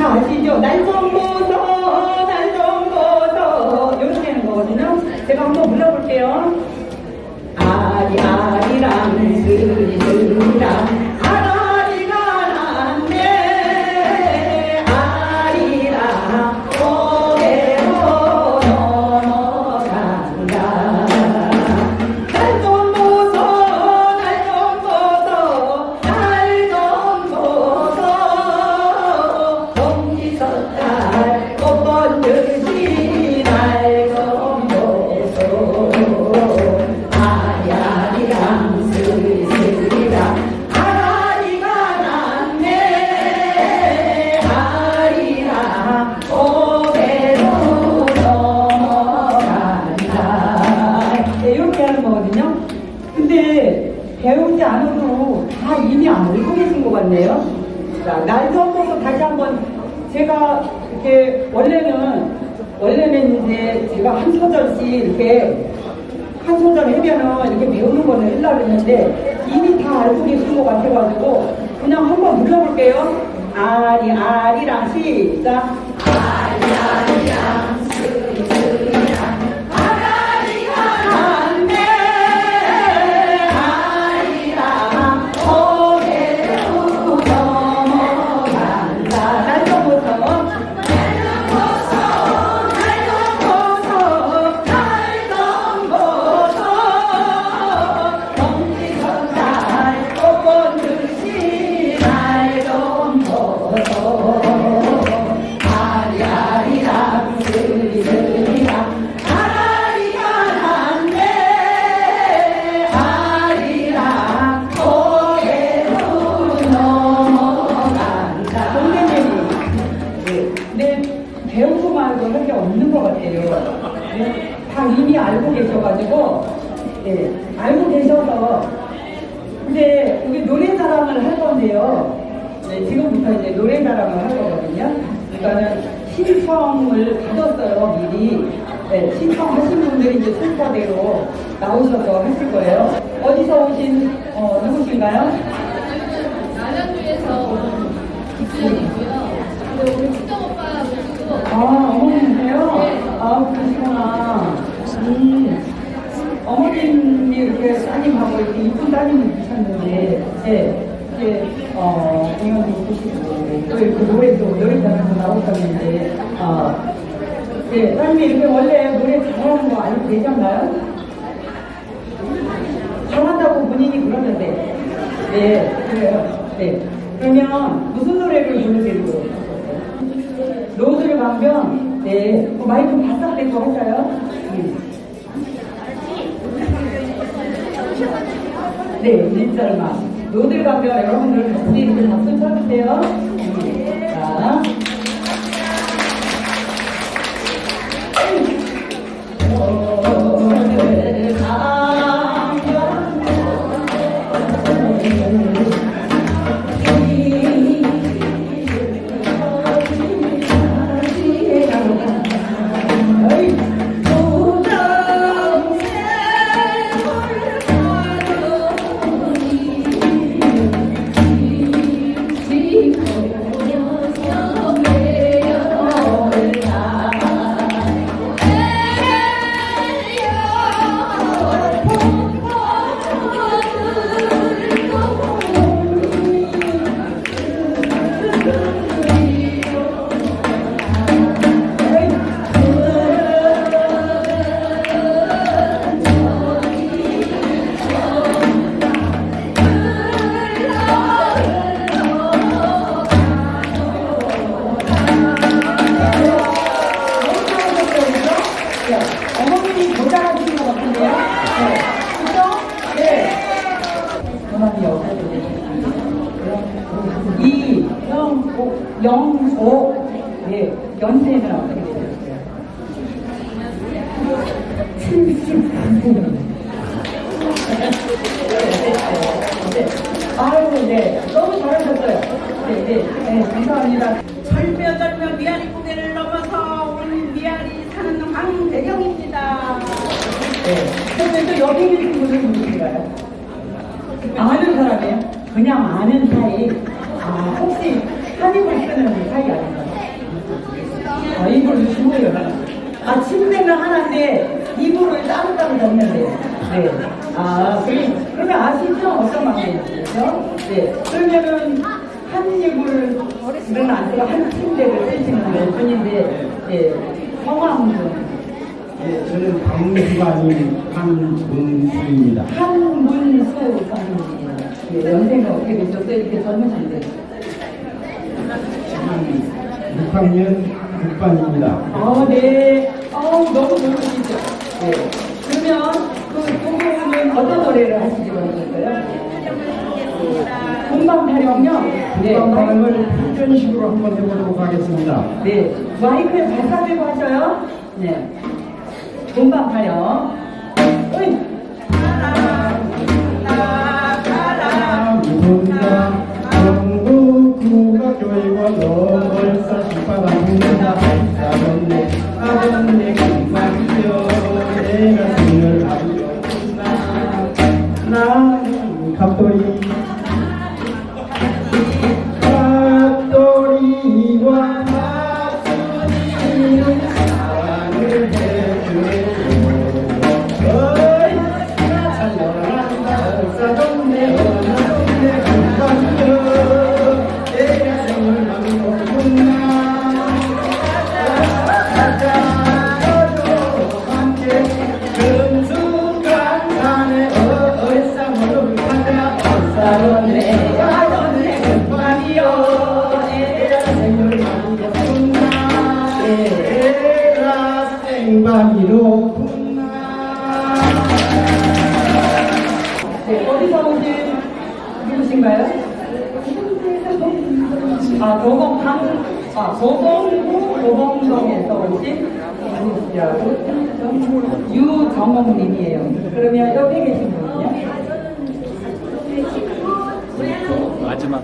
다 아시죠? 난성보소, 난성보소 이렇게 되는 거거든요. 제가 한번 불러볼게요. 아리아리랑 스리스리랑 배우지 않아도 다 이미 알고 계신 것 같네요. 자, 난성보소 다시 한번 제가 이렇게 원래는 이제 제가 한 소절씩 이렇게 한 소절 하면은 이렇게 배우는 거는 하려고 했는데 이미 다 알고 계신 것 같아가지고 그냥 한번 불러볼게요. 아리 아리랑 시작. 아리아리랑 배우고 말고 할 게 없는 것 같아요. 네, 다 이미 알고 계셔가지고, 네, 알고 계셔서, 이제 우리 노래자랑을 할 건데요. 네, 지금부터 이제 노래자랑을 할 거거든요. 그러니까는 신청을 받았어요, 미리. 네, 신청하신 분들이 이제 순서대로 나오셔서 하실 거예요. 어디서 오신, 누구신가요? 남양주에서 온 기준이고요. 오늘 특정 오빠 모시고. 아, 어머님이세요? 네. 아, 그러시구나. 어머님이 이렇게 따님하고 이렇게 이쁜 따님을 두셨는데, 네. 이렇게, 공연도 보시고, 또 이렇게 노래자랑도 나오셨는데, 네. 따님이 이렇게 원래 노래 잘하는 거 알고 계셨나요? 잘한다고 본인이 그러는데, 네. 그래요. 네. 그러면 무슨 노래를 부르시고, 로드를 가면, 네, 마이크 바싹 대고 할까요? 네, 립절마. 로드를 가면 여러분들 같이 이렇게 박수 쳐주세요. 자. 영호, 예, 연세는 어떻게 되셨어요? 73세입니다. 아유, 네, 너무 잘하셨어요. 네, 네, 네, 감사합니다. 절묘절묘 미아리 고개를 넘어서 온 미아리 사는 강대경입니다. 네, 그런데 또 여기 계신 분은 누구신가요? 아는 사람이에요? 그냥 아는 사이. 아, 혹시 한입을 쓰는 사이 아닌가요? 흉내는 하나인데 입으로 따로따로 넣으면 돼요. 네. 아, 그러면 아시죠? 어떤 방법이죠? 네. 그러면은 한 입을은 안 쓰고 한 침대를 쓰시는 왼손인데, 예. 성함은? 네, 저는 강문수가 아닌 한문수입니다. 한문수 선생님. 네, 연세가 어떻게 되셨어요? 이렇게 젊으신데. 6학년 6반입니다. 아, 네. 아우, 너무 좋으시죠? 네. 그러면 그 두 분은 어떤 노래를 하시지 모르겠어요? 본방 타령요? 네. 본방을 편전식으로 한번 해보도록 하겠습니다. 네. 마이크를 잘 싸들고 하셔요. 네. 본방 타령. 유정옥님이에요. 그러면 옆에 계신 분은요? 마지막.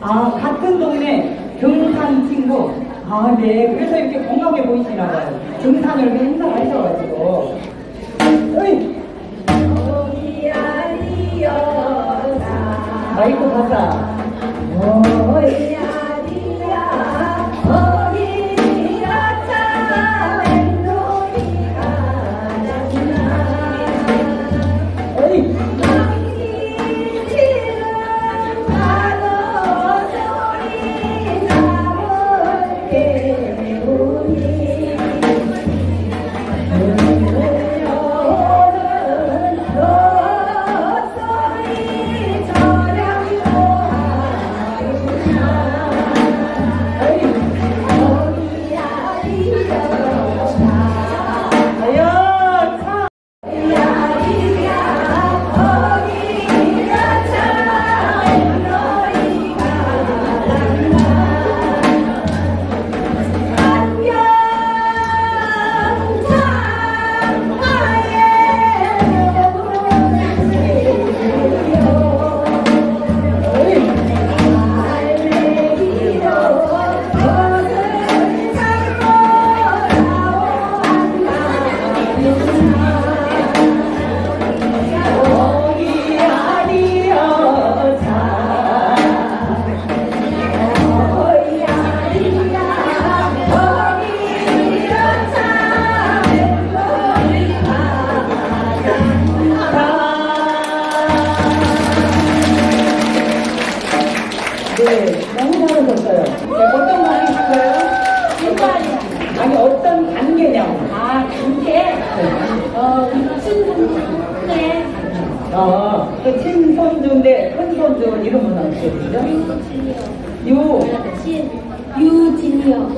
아, 같은 동네 등산 친구. 아, 네. 그래서 이렇게 건강해 보이시나 봐요. 등산을 이렇게 행사하셔가지고. 어이. 마이크 가자.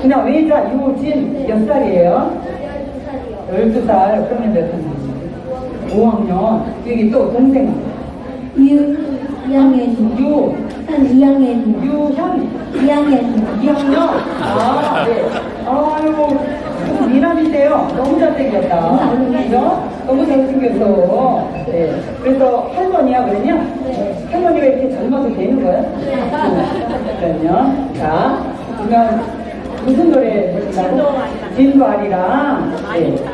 그냥 외자 유진 몇 살이에요? 12살이요. 12살. 그러면 몇 학년? 5학년. 여기 또 선생님. 유향 2학년. 아, 네. 아이고, 미남인데요. 너무 잘생겼다. 그죠? 너무 잘생겼어. 네. 그래서 할머니야, 그러냐? 네. 할머니가 이렇게 젊어서 되는 거야? 네. 그러면, 자, 그러면 무슨 노래? 진도 아리랑. 네. 아리랑.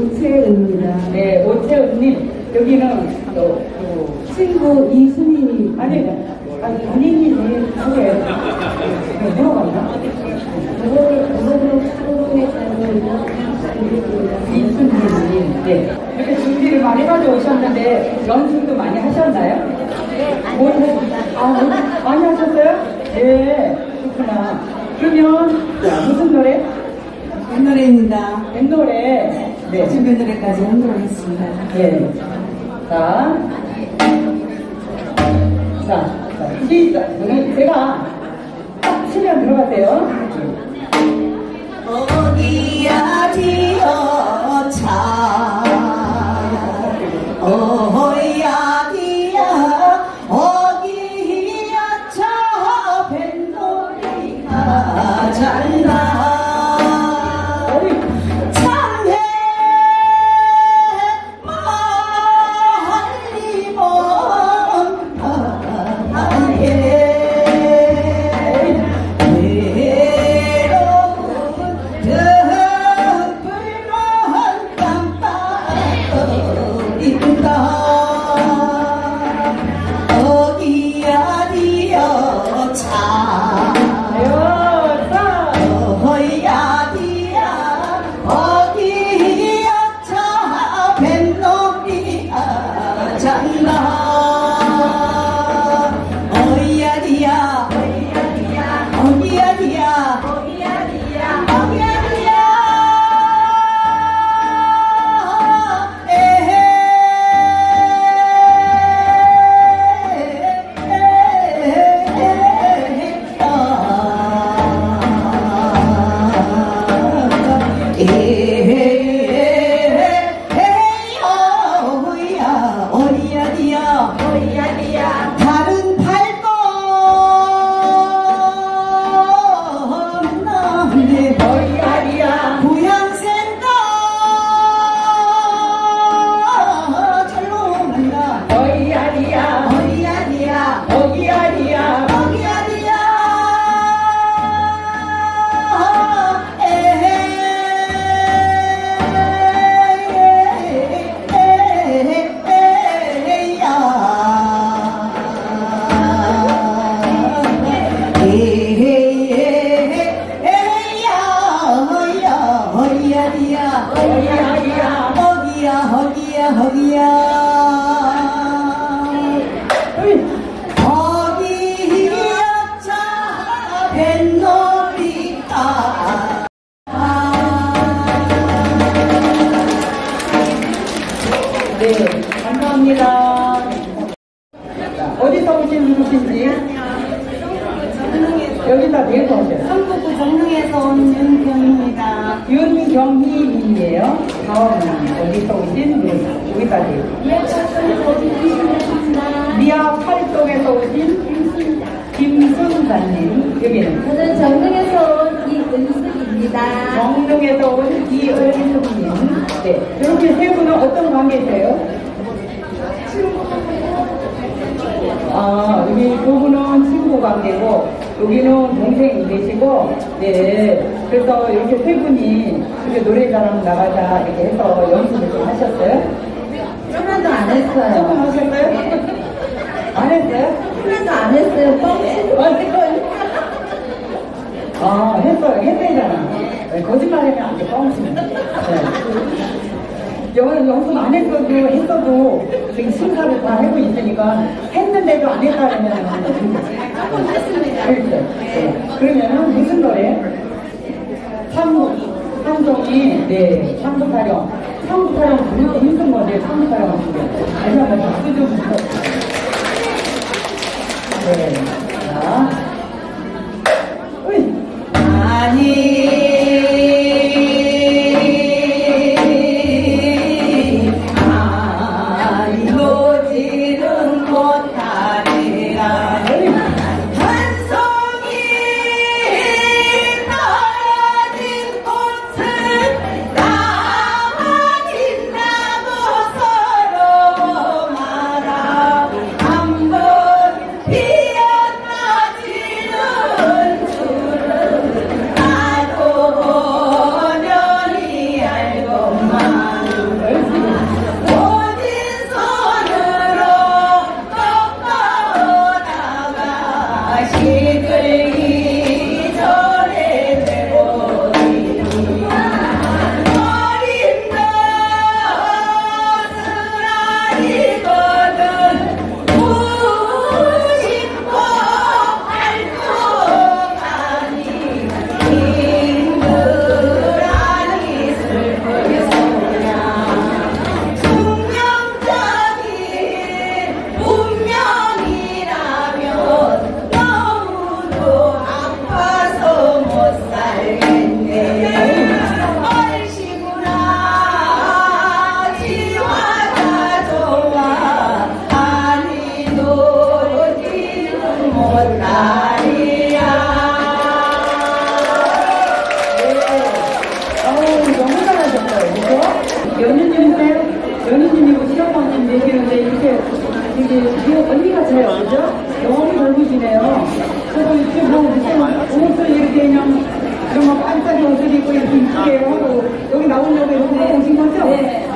오채은입니다. 네, 오채은님. 여기는 또 친구 이수민이 아니 본인이 저게 물어봤나? 그거를 프로그램에서는 이수민님. 네. 이렇게 준비를 많이 가져오셨는데 연습도 많이 하셨나요? 네. 많이 하셨어요? 네. 그렇구나. 그러면 무슨 노래? 옛노래입니다. 옛노래. 네. 준비 노래까지 연주하겠습니다. 네. 자, 이제 제가 딱 치면 들어가세요. 어디야 지어차 어야 디야 어디야 저 뱃놀이가 잔다. 연인님이고 시어머님이 계시는데 이렇게 되게 뒤에 언니가 제일 먼저 너무 젊으시네요. 저도 이렇게 보고 옷을 이렇게 그냥 그런 반짝이 옷을 입고 이렇게 이쁘게 하고 여기 나오려고 이렇게 오신 거죠? 네.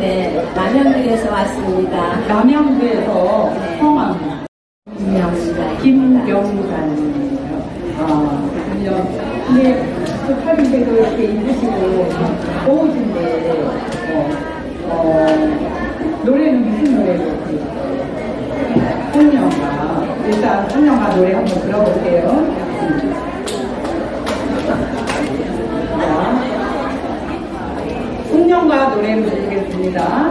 네, 남양주에서 왔습니다. 남양주에서 성함 김경단이에요. 근데 그 팔인데도 이렇게 입으시고 고우신데 노래는 무슨 노래예요? 혼영가. 일단 혼영가 노래 한번 들어볼게요. 혼영가 노래 부르겠습니다.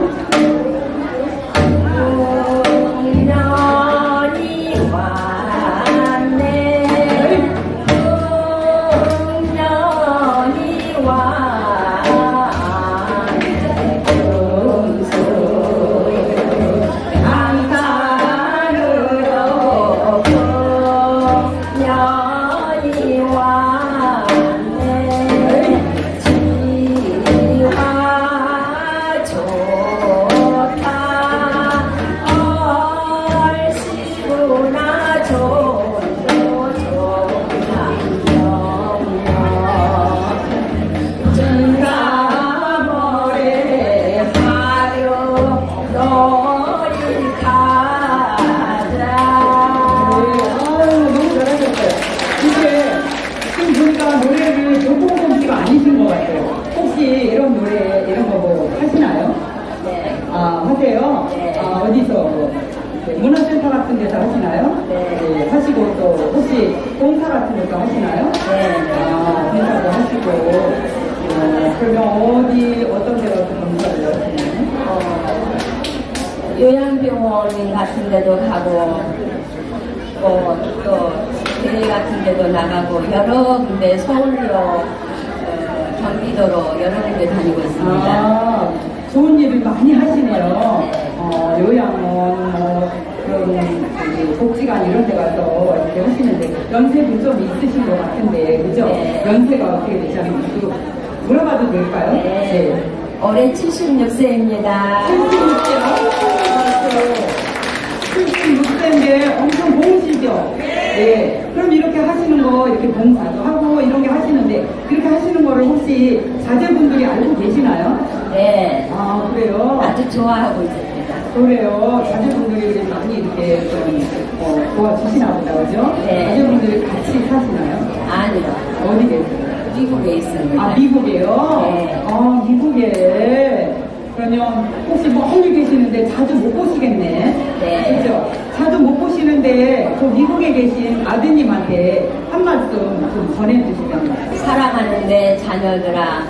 문화센터 같은 데서 하시나요? 네. 네. 하시고 또 혹시 공사 같은 데서 하시나요? 네. 공사도 하시고 그러면 어떤 데로 공사를 하시나요? 요양병원 같은 데도 가고 또 대회 같은 데도 나가고 여러 군데 서울로 경기도로 여러 군데 다니고 있습니다. 좋은 일을 많이 하시네요. 네. 요양원 그런 복지관 이런 데 가서 이렇게 하시는데 연세도 좀 있으신 것 같은데 그죠? 네. 연세가 어떻게 되시는지 물어봐도 될까요? 네. 네. 올해 76세입니다. 76세인데 엄청 고우시죠? 네. 그럼 이렇게 하시는 거 이렇게 봉사도 하고 이런 게 하시는데 그렇게 하시는 거를 혹시 자제분들이 알고 계시나요? 네. 아 그래요? 아주 좋아하고 있어요. 그래요. 자제분들이 많이 이렇게 도와주시나 보다, 그죠? 네. 자제분들이 같이 사시나요? 아니요. 어디 계세요? 미국에 있습니다. 아, 미국에요? 네. 아, 미국에. 그러면 혹시 멀리 계시는데 자주 못 보시겠네? 네. 그죠? 자주 못 보시는데 그 미국에 계신 아드님한테 한 말씀 좀 전해주시면. 사랑하는데 자녀들아,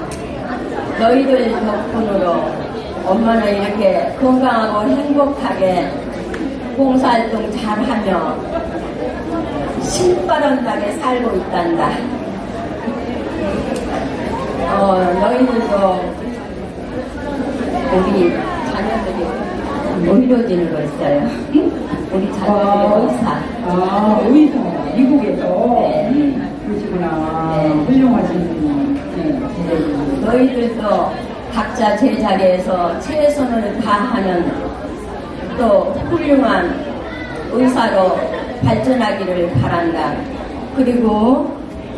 너희들 덕분으로 엄마는 이렇게 건강하고 행복하게 봉사활동 잘하며 신바람나게 살고 있단다. 너희들도 우리 자녀들이 어려워지는 거 있어요. 우리 자녀들이 의사. 아, 의사. 미국에서? 네. 그러시구나. 네. 훌륭하시구나. 네. 너희들도 각자 제 자리에서 최선을 다하는 또 훌륭한 의사로 발전하기를 바란다. 그리고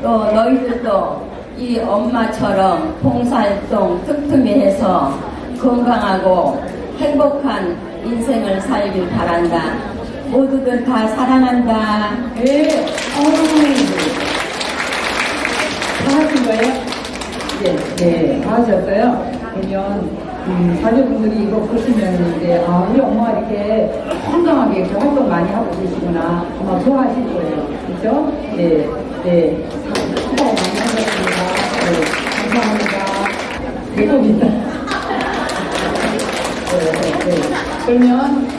또 너희들도 이 엄마처럼 봉사활동 틈틈이 해서 건강하고 행복한 인생을 살길 바란다. 모두들 다 사랑한다. 예. 다 하신 거예요? 예, 예, 다 하셨어요? 그러면 자녀분들이 이거 보시면 이제 아, 우리 엄마가 이렇게 건강하게 이렇게 활동 많이 하고 계시구나. 아마 좋아하실 거예요. 그렇죠? 네, 네. 수고 많이 하셨습니다. 네, 감사합니다. 배고프다. 네, 네. 그러면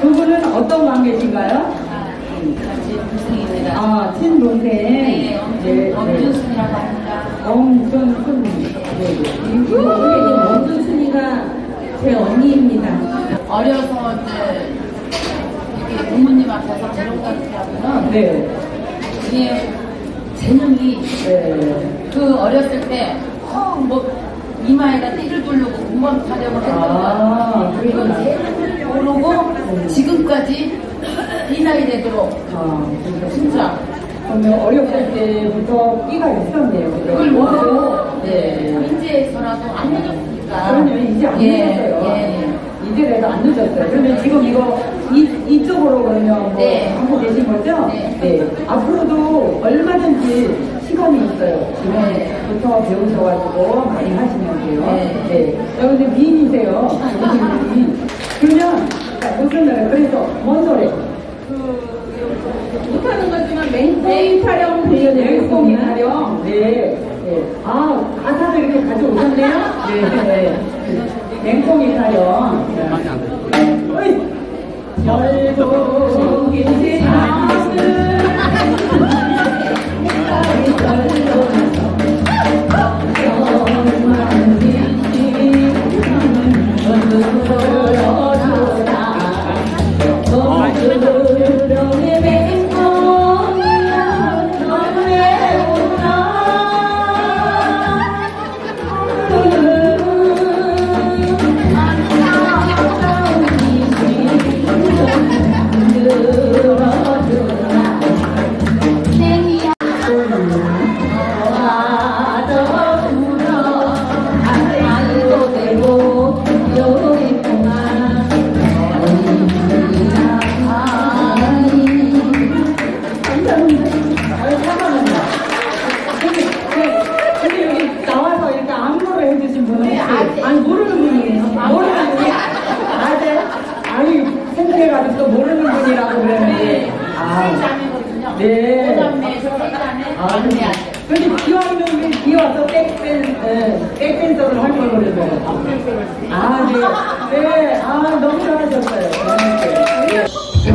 그분은 어떤 관계신가요? 친동생입니다. 아, 친동생. 네, 네. 엄준순이라고 합니다. 엄준순. 네, 네. 엄준순이가 제 언니입니다. 어려서 이제 이렇게 부모님 앞에서 재롱같이 하면 네. 이게 재능이 네. 그 어렸을 때 뭐 이마에다 띠를 두르고 공무원 타령을 했다가 그건 재능을 모르고 지금까지 이 나이 되도록 진짜 그러면 어렸을 때부터 끼가 있었네요. 그걸 모르고 인제에서라도 안 늦었으니까 그러면 이제 안 늦었어요. 이제라도 안 늦었어요. 그러면 지금 이거 이쪽으로 그러면 네. 뭐 하고 계신 거죠? 네. 네. 앞으로도 얼마든지 시간이 있어요. 지금부터 배우셔가지고 많이 하시면 돼요. 네. 여러분들 네. 미인이세요. 그러면 자, 무슨 그래서 뭔 소리? 못하는 거지만 메인 촬영 열공이 촬영. 네. 아 가사를 이렇게 가져오셨네요. 네. 맹꽁이 촬영. 결국 이제